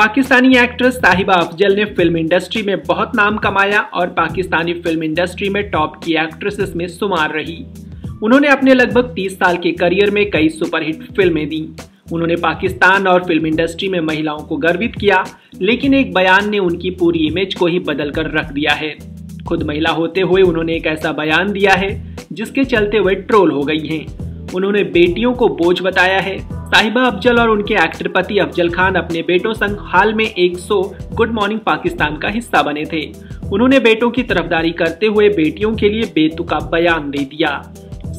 Pakistani actress साहिबा अफजल ने film industry में बहुत नाम कमाया और पाकिस्तानी फिल्म इंडस्ट्री में टॉप की एक्ट्रेसेस में शुमार रही। उन्होंने अपने लगभग 30 साल के करियर में कई सुपरहिट फिल्में दी। उन्होंने पाकिस्तान और फिल्म इंडस्ट्री में महिलाओं को गर्वित किया, लेकिन एक बयान ने उनकी पूरी इमेज को ही बदल कर रख दिया है। खुद महिला होते हुए उन्होंने एक ऐसा बयान दिया है जिसके चलते वे ट्रोल हो गई हैं। उन्होंने बेटियों को बोझ बताया है। साहिबा अफजल और उनके एक्टर पति अफजल खान अपने बेटों संग हाल में एक शो गुड मॉर्निंग पाकिस्तान का हिस्सा बने थे। उन्होंने बेटों की तरफदारी करते हुए बेटियों के लिए बेतुका बयान दे दिया।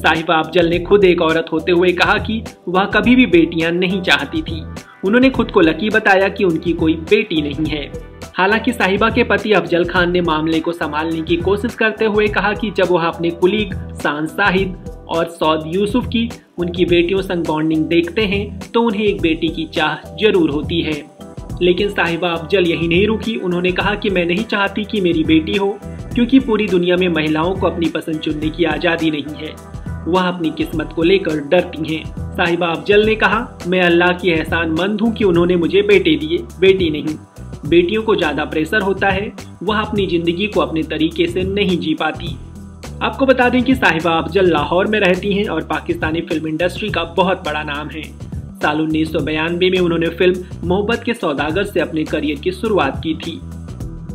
साहिबा अफजल ने खुद एक औरत होते हुए कहा कि वह कभी भी बेटियां नहीं चाहती थी। उन्होंने खुद को लकी बताया कि उनकी कोई बेटी नहीं है। हालांकि साहिबा के पति अफजल खान ने मामले को संभालने की कोशिश करते हुए कहा कि जब वह अपने कुलीग शान और सऊद यूसुफ की उनकी बेटियों संग बॉन्डिंग देखते हैं तो उन्हें एक बेटी की चाह जरूर होती है। लेकिन साहिबा अफजल यही नहीं रुकी। उन्होंने कहा कि मैं नहीं चाहती कि मेरी बेटी हो, क्योंकि पूरी दुनिया में महिलाओं को अपनी पसंद चुनने की आज़ादी नहीं है। वह अपनी किस्मत को लेकर डरती हैं। साहिबा अफजल ने कहा, मैं अल्लाह की एहसानमंद हूँ कि उन्होंने मुझे बेटे दिए, बेटी नहीं। बेटियों को ज़्यादा प्रेशर होता है, वह अपनी ज़िंदगी को अपने तरीके से नहीं जी पाती। आपको बता दें कि साहिबा अफजल लाहौर में रहती हैं और पाकिस्तानी फिल्म इंडस्ट्री का बहुत बड़ा नाम है। साल 1992 में उन्होंने फिल्म मोहब्बत के सौदागर से अपने करियर की शुरुआत की थी।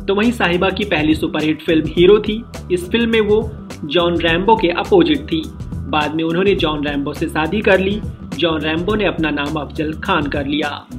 तो वहीं साहिबा की पहली सुपरहिट फिल्म हीरो थी। इस फिल्म में वो जॉन रैम्बो के अपोजिट थी। बाद में उन्होंने जॉन रैम्बो से शादी कर ली। जॉन रैम्बो ने अपना नाम अफजल खान कर लिया।